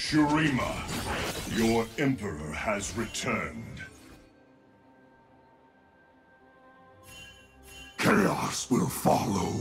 Shurima, your Emperor has returned. Chaos will follow.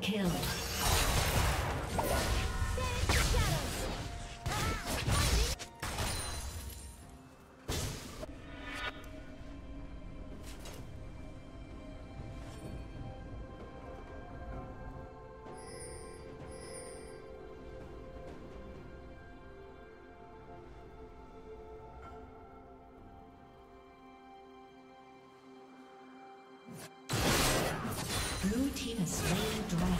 Kill. Blue team has slain the dragon.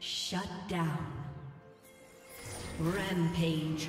Shut down. Rampage.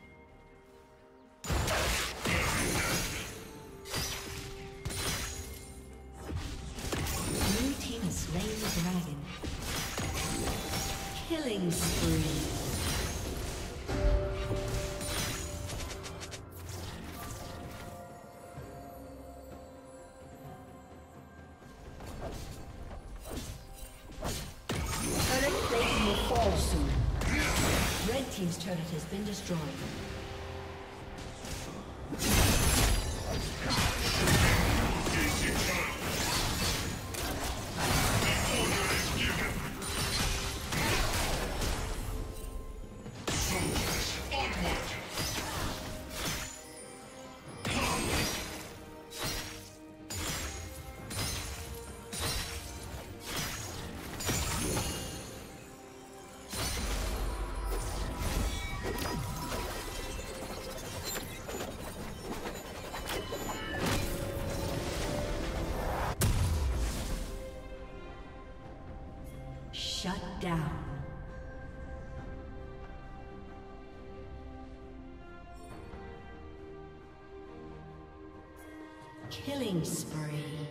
Killing spree. Turret plating will fall soon. Red team's turret has been destroyed. Shut down. Killing spree.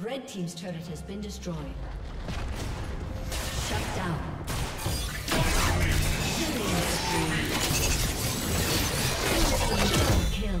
Red team's turret has been destroyed. Shut down. Killing spree. Kill.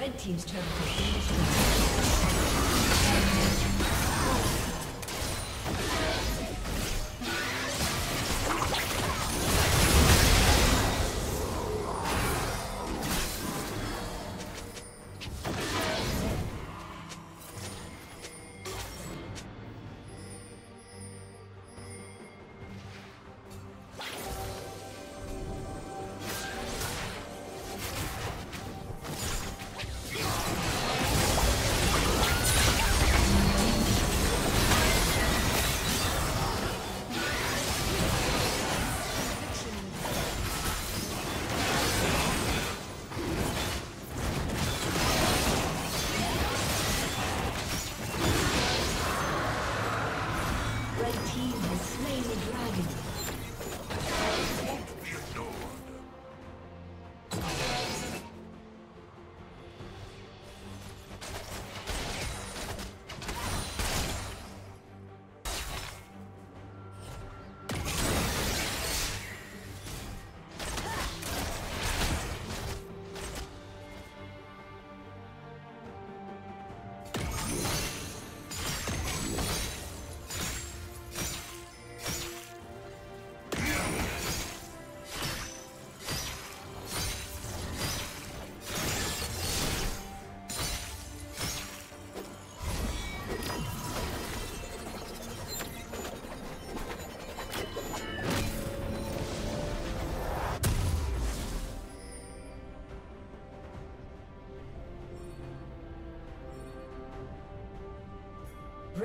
Red team's turret has been destroyed.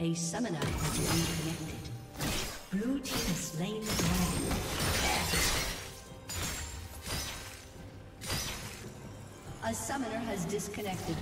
A summoner has reconnected. Blue team has slain the dragon. A summoner has disconnected.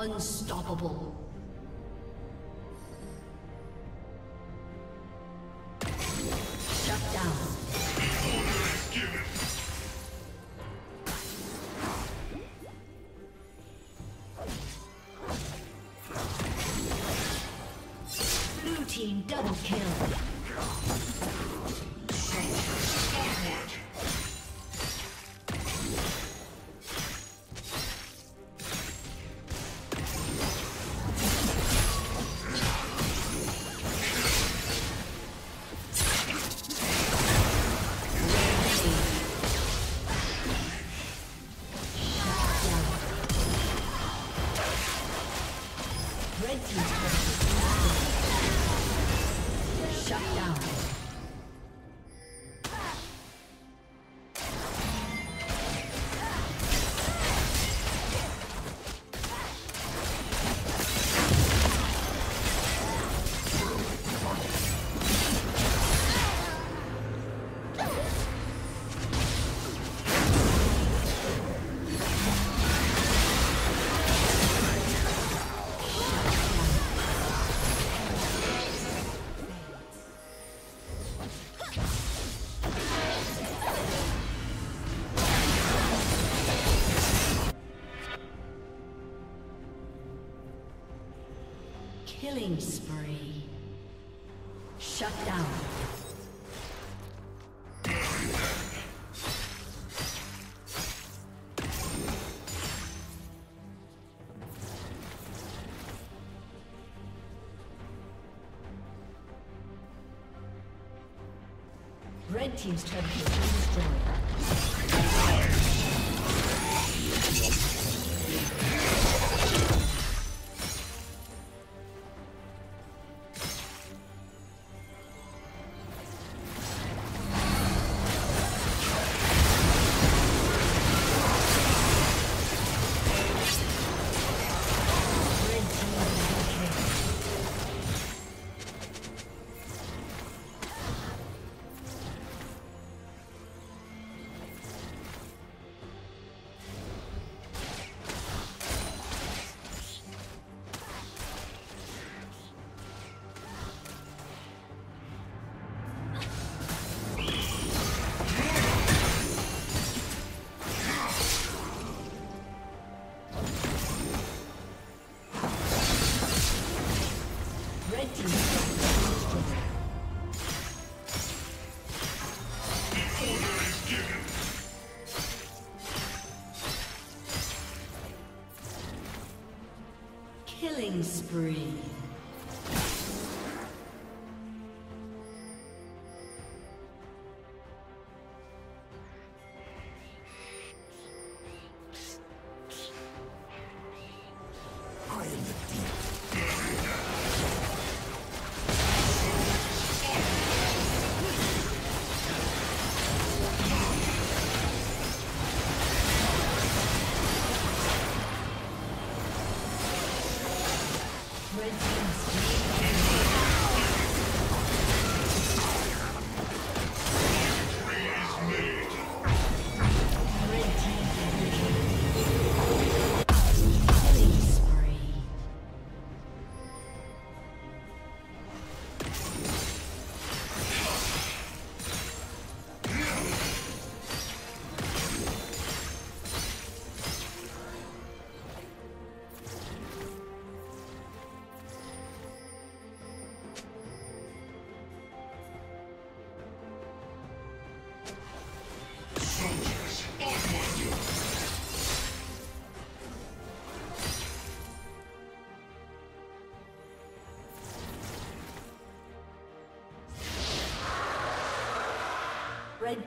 Unstoppable. Shut down. Blue team double kill. Killing spree. Shut down. Red team's turret has been destroyed. spree. Red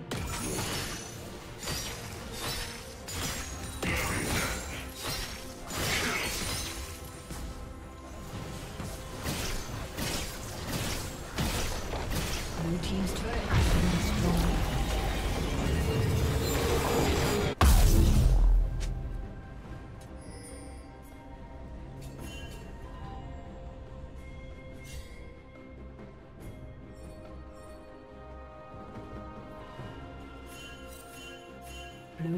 Blue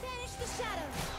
Banish the shadows!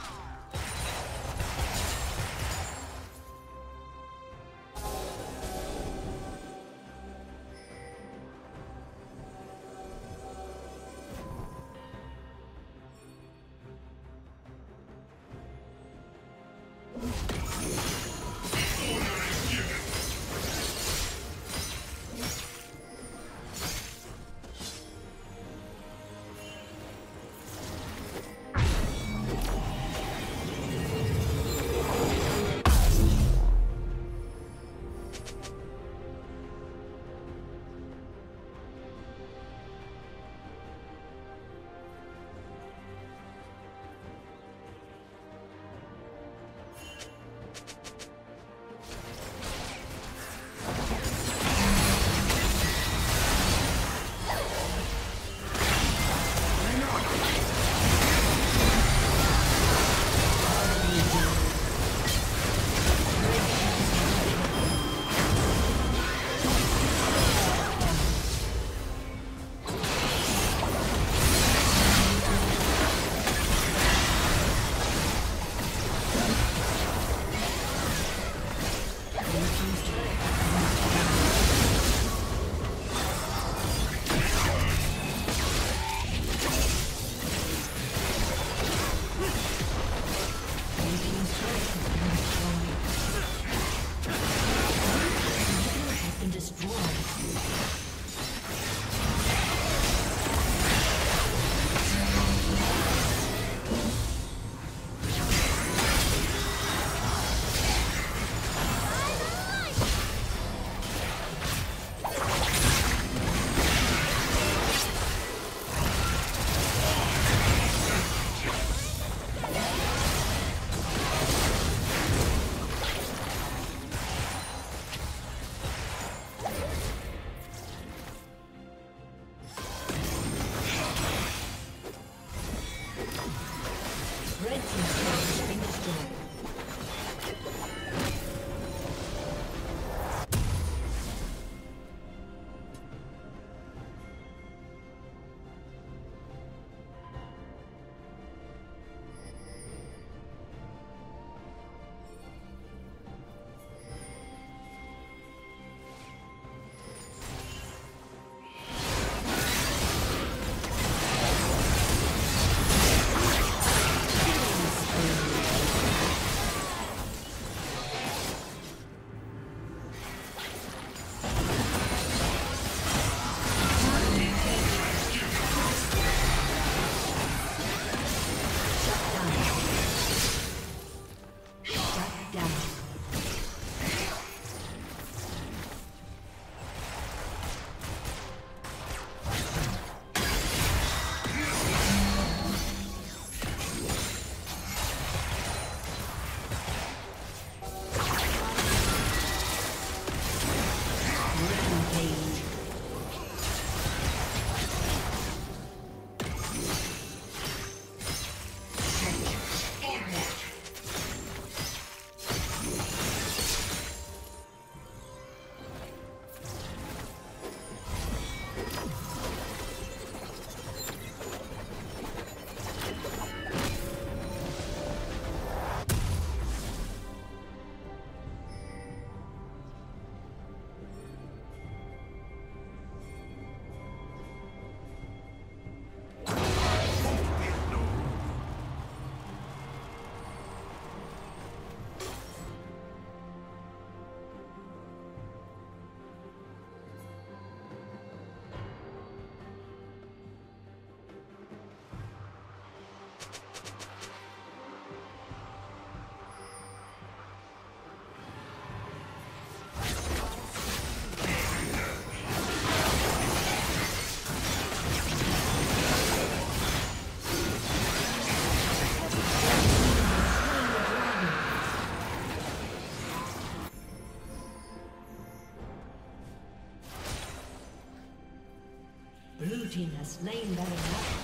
Blue team has slain Baron Nashor.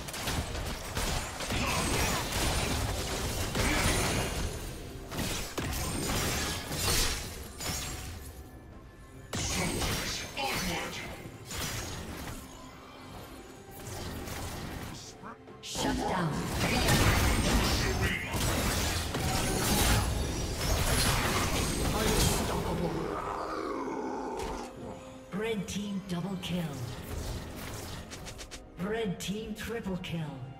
Red team double kill. Red team triple kill.